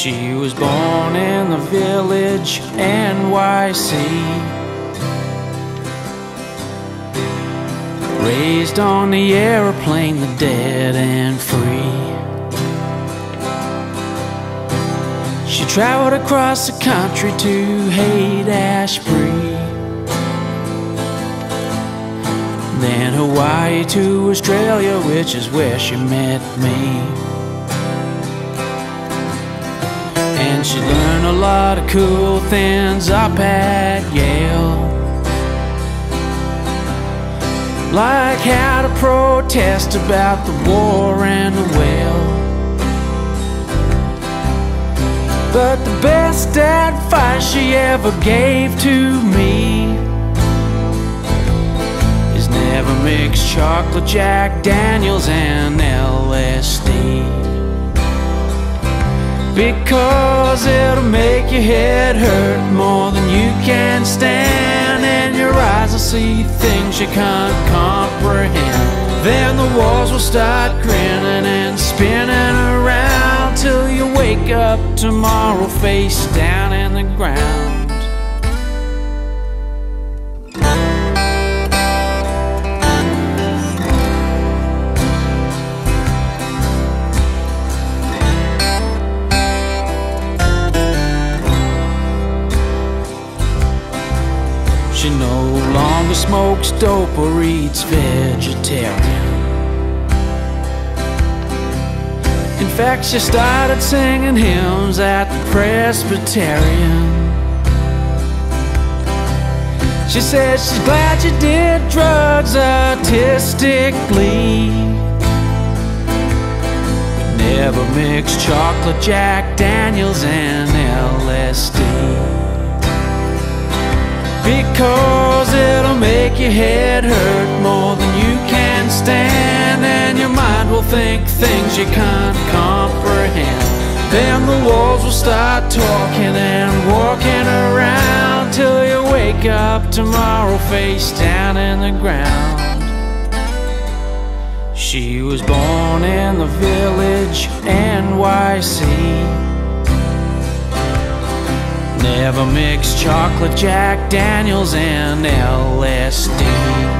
She was born in the village, NYC, raised on the airplane, the dead and free. She traveled across the country to Haight-Ashbury, then Hawaii to Australia, which is where she met me. And she learned a lot of cool things up at Yale, like how to protest about the war and the whale. But the best advice she ever gave to me is never mix chocolate, Jack Daniels and LSD, because it'll make your head hurt more than you can stand, and your eyes will see things you can't comprehend. Then the walls will start grinning and spinning around till you wake up tomorrow face down in the ground. She no longer smokes dope or eats vegetarian. In fact, she started singing hymns at the Presbyterian. She says she's glad she did drugs artistically, but never mixed chocolate, Jack Daniels and LSD, because it'll make your head hurt more than you can stand, and your mind will think things you can't comprehend. Then the walls will start talking and walking around till you wake up tomorrow face down in the ground. She was born in the village, NYC, never mix chocolate, Jack Daniels and LSD.